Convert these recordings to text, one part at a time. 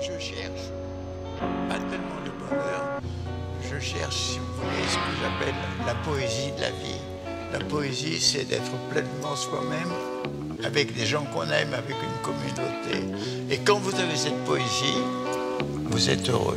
je cherche, pas tellement de bonheur, je cherche, si vous voulez, ce que j'appelle la poésie de la vie. La poésie, c'est d'être pleinement soi-même, avec des gens qu'on aime, avec une communauté. Et quand vous avez cette poésie, vous êtes heureux.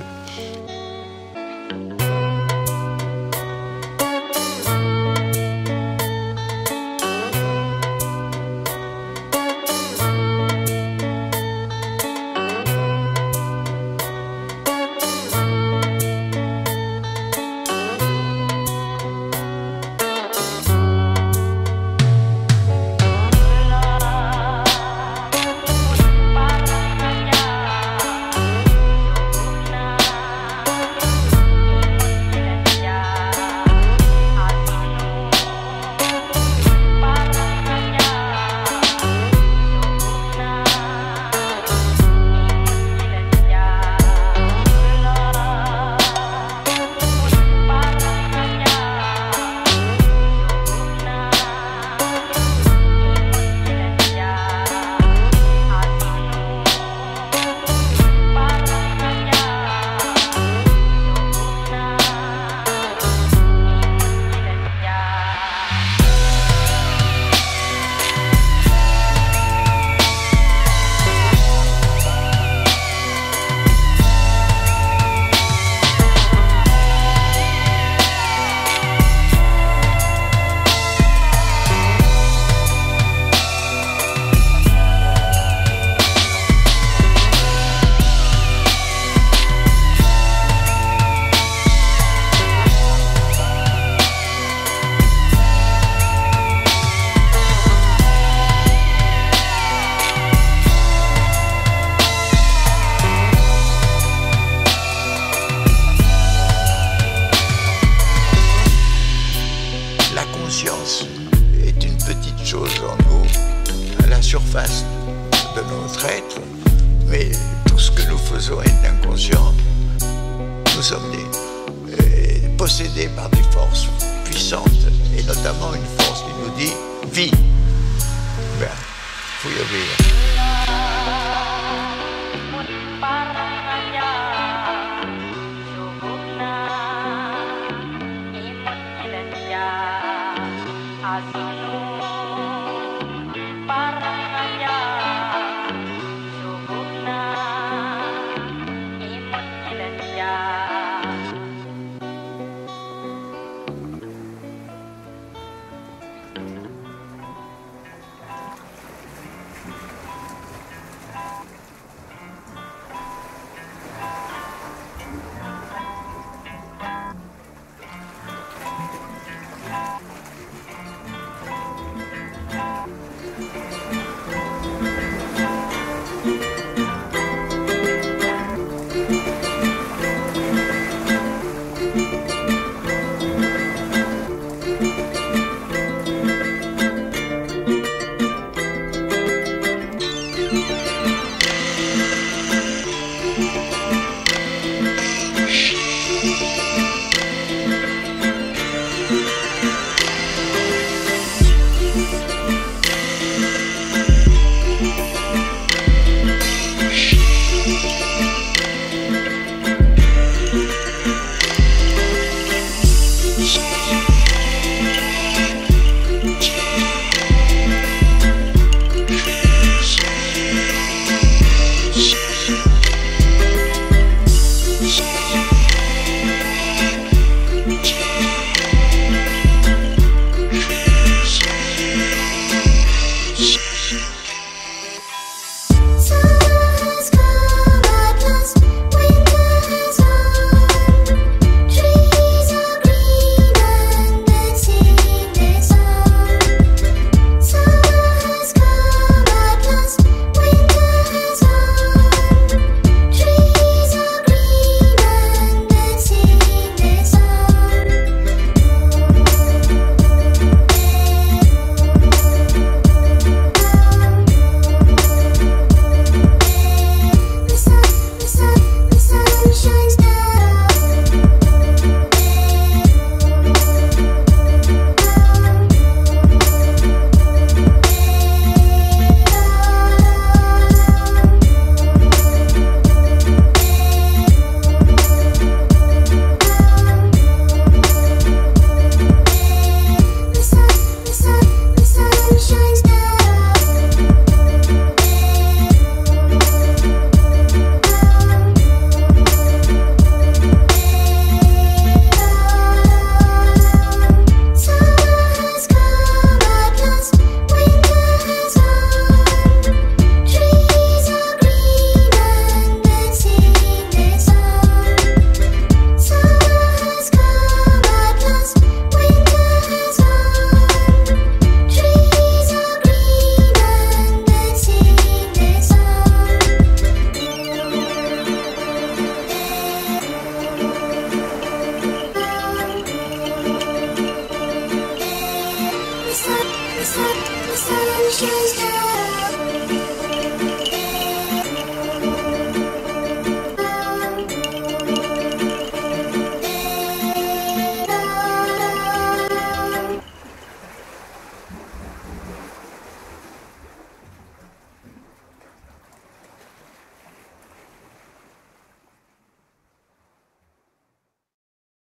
Est une petite chose en nous, à la surface de notre être, mais tout ce que nous faisons est inconscient. Nous sommes possédés par des forces puissantes, et notamment une force qui nous dit « Vie ». Ben, faut y obéir.